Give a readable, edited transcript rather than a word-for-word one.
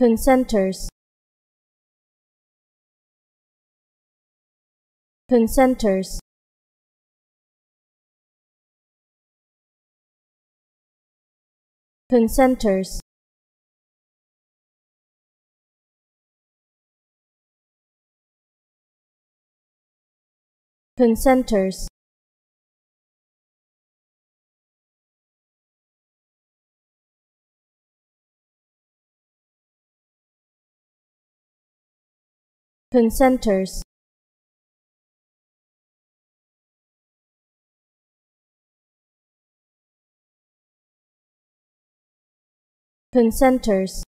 Consenters. Consenters. Consenters. Consenters. Consenters. Consenters.